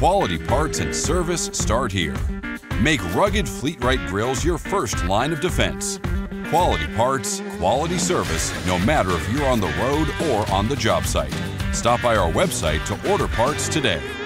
Quality parts and service start here. Make rugged Fleetrite grills your first line of defense. Quality parts, quality service, no matter if you're on the road or on the job site. Stop by our website to order parts today.